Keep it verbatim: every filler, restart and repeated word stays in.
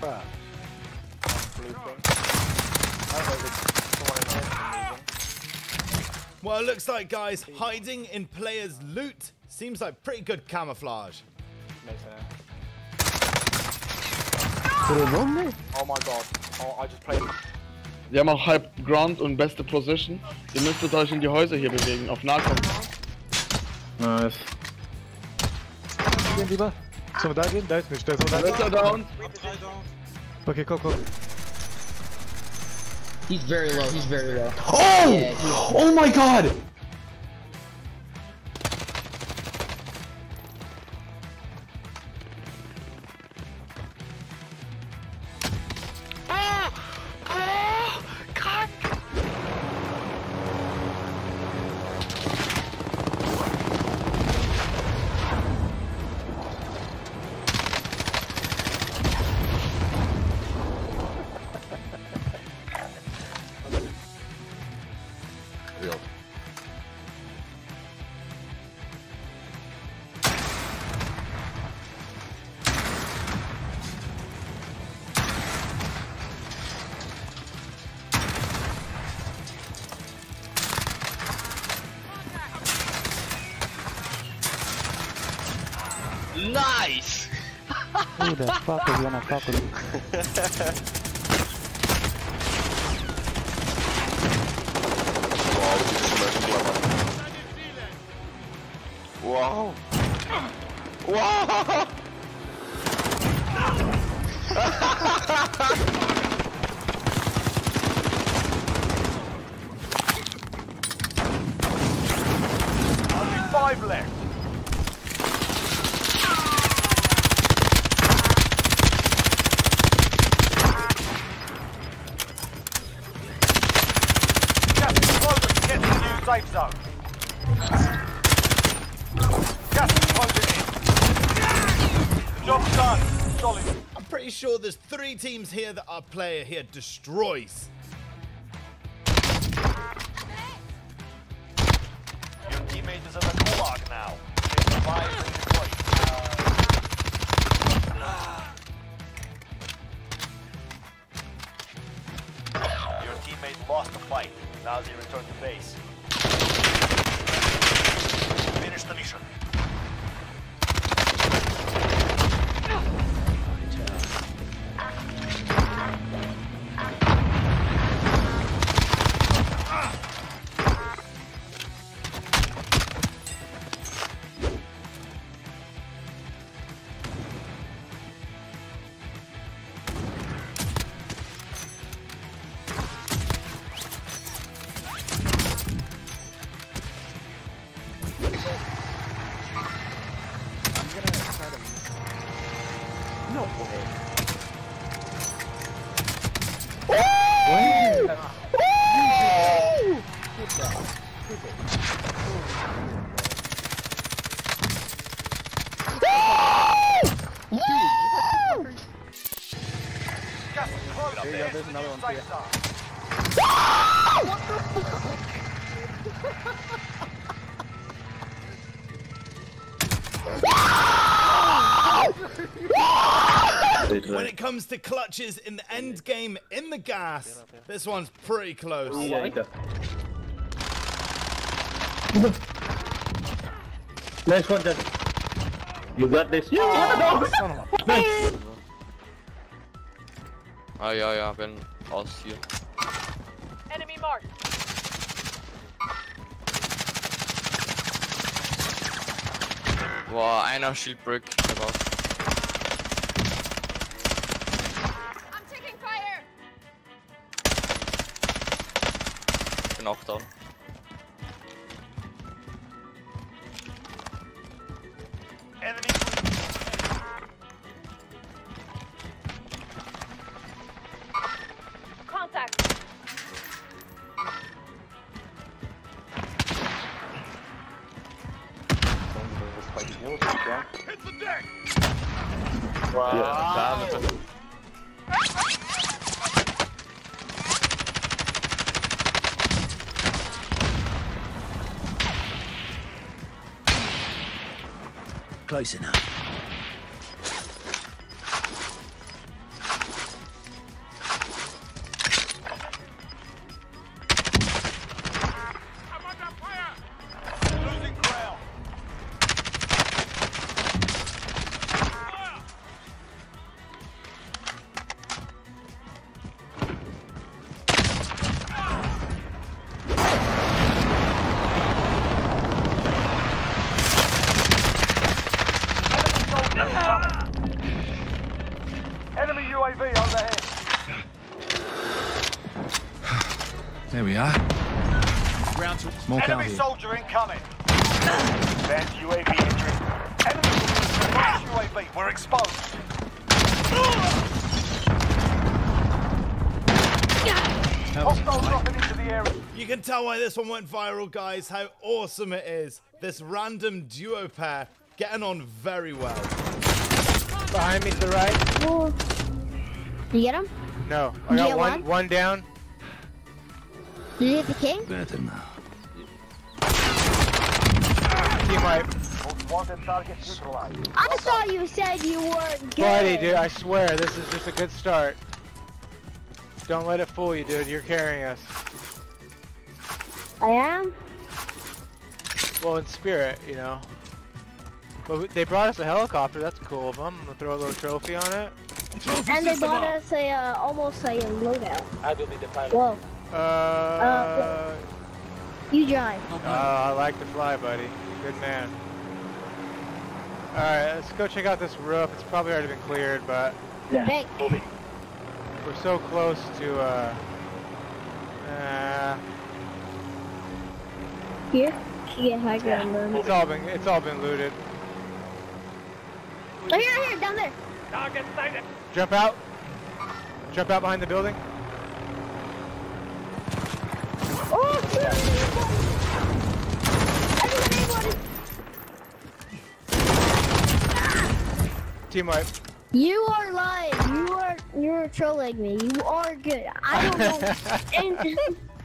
Bruh. Blue thing. Well, it looks like, guys, hiding in players' loot seems like pretty good camouflage. Oh my god. Oh, I just played. Wir haben auch halb Ground und beste Position. Ihr müsstet euch in die Häuser hier bewegen, auf Nahkampf. Nice. Gehen lieber. Sollen wir da gehen? Da ist nicht. Da ist auch down. Okay, komm, komm. He's very low, he's very low. Oh! Yeah, oh my god! Nice! Who the fuck is gonna fuck with you? Wow! Wow! Only five left. Safe zone. Gas closing in. Job done. Solid. I'm pretty sure there's three teams here that our player here destroys. Your teammate is in the gulag now. They survived in place. Uh... Your teammate lost the fight. Now they return to base. The mission. No way. Woo! Woo! Good job. Good job. Woo! Yeah, there's another one here. What the fuck? When it comes to clutches in the end game in the gas, this one's pretty close. Nice one, Dad. You got this. You got this. Ah, ja, ja, wenn aus hier. Enemy marked. Boah, einer Shield Brick. Auftauen. Enemy. Contact. Hit the deck. Wow. Yeah. Wow. Close enough. Enemy U A V overhead. There we are. Round two. Small enemy soldier incoming. Advanced U A V entering. Enemy advanced U A V. We're exposed. You can tell why this one went viral, guys, how awesome it is. This random duo pair getting on very well. Behind me to the right. Ooh. Did you get him? No. I got one, one one down. Did you hit the king? Better now. Ah, I thought you said you weren't good. Buddy, dude, I swear, this is just a good start. Don't let it fool you, dude. You're carrying us. I am? Well, in spirit, you know. But they brought us a helicopter. That's cool of them. I'm gonna throw a little trophy on it. And they brought us a, uh, almost a loadout. I will be the pilot. Whoa. Uh... uh you drive. Oh, uh, I like to fly, buddy. Good man. Alright, let's go check out this roof. It's probably already been cleared, but... Yeah. We're so close to, uh... uh Here? Yeah, high ground. Yeah. It's all been, it's all been looted. Oh, here, here, down there! Target sighted! Jump out! Jump out behind the building! Oh, shoot! I ah! Team wipe. You are lying. You are, you're trolling me. You are good. I don't know anything.